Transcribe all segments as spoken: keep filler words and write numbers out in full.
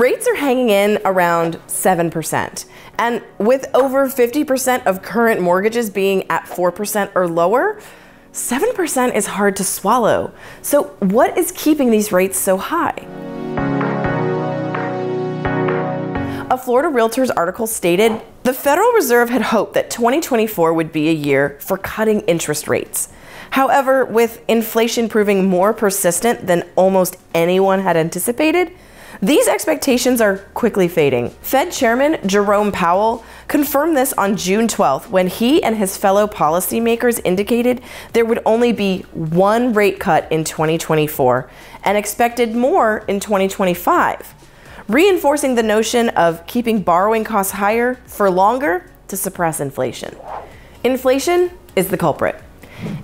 rates are hanging in around seven percent. And with over fifty percent of current mortgages being at four percent or lower, seven percent is hard to swallow. So what is keeping these rates so high? A Florida Realtors article stated, the Federal Reserve had hoped that twenty twenty-four would be a year for cutting interest rates. However, with inflation proving more persistent than almost anyone had anticipated, these expectations are quickly fading. Fed Chairman Jerome Powell confirmed this on June twelfth when he and his fellow policymakers indicated there would only be one rate cut in twenty twenty-four and expected more in twenty twenty-five, reinforcing the notion of keeping borrowing costs higher for longer to suppress inflation. Inflation is the culprit.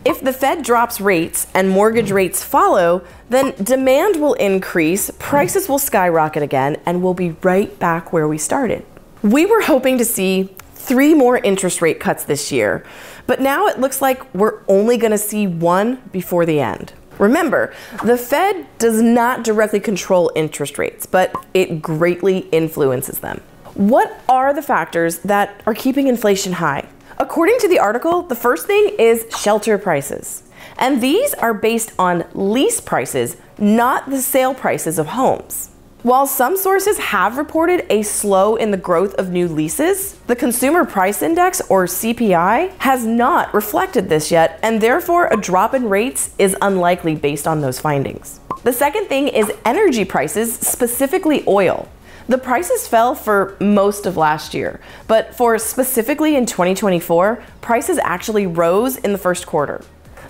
If the Fed drops rates and mortgage rates follow, then demand will increase, prices will skyrocket again, and we'll be right back where we started. We were hoping to see three more interest rate cuts this year, but now it looks like we're only going to see one before the end. Remember, the Fed does not directly control interest rates, but it greatly influences them. What are the factors that are keeping inflation high? According to the article, the first thing is shelter prices. And these are based on lease prices, not the sale prices of homes. While some sources have reported a slow in the growth of new leases, the Consumer Price Index, or C P I, has not reflected this yet, and therefore a drop in rates is unlikely based on those findings. The second thing is energy prices, specifically oil. The prices fell for most of last year, but for specifically in twenty twenty-four, prices actually rose in the first quarter.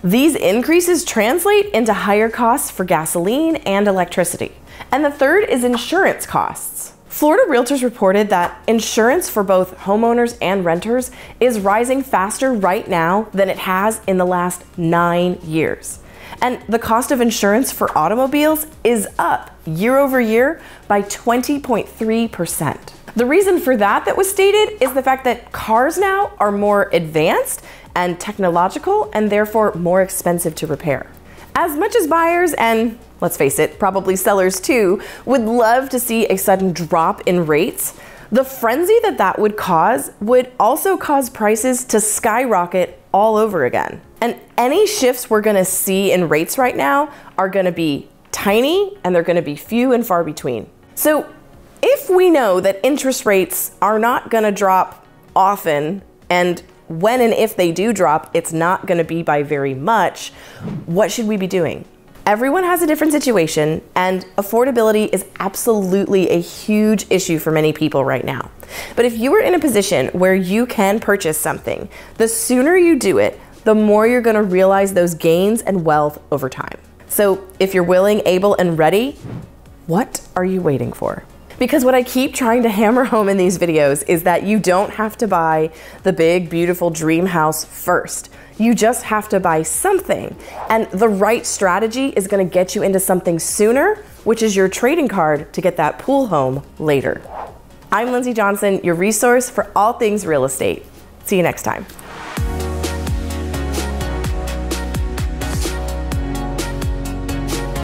These increases translate into higher costs for gasoline and electricity. And the third is insurance costs. Florida Realtors reported that insurance for both homeowners and renters is rising faster right now than it has in the last nine years. And the cost of insurance for automobiles is up year over year by twenty point three percent. The reason for that that was stated is the fact that cars now are more advanced and technological and therefore more expensive to repair. As much as buyers and, let's face it, probably sellers too, would love to see a sudden drop in rates, the frenzy that that would cause would also cause prices to skyrocket all over again. And any shifts we're going to see in rates right now are going to be tiny, and they're going to be few and far between. So if we know that interest rates are not going to drop often, and when and if they do drop, it's not going to be by very much, what should we be doing? Everyone has a different situation, and affordability is absolutely a huge issue for many people right now. But if you are in a position where you can purchase something, the sooner you do it, the more you're going to realize those gains and wealth over time. So if you're willing, able, and ready, what are you waiting for? Because what I keep trying to hammer home in these videos is that you don't have to buy the big, beautiful dream house first. You just have to buy something. And the right strategy is going to get you into something sooner, which is your trading card to get that pool home later. I'm Lindsey Johnson, your resource for all things real estate. See you next time.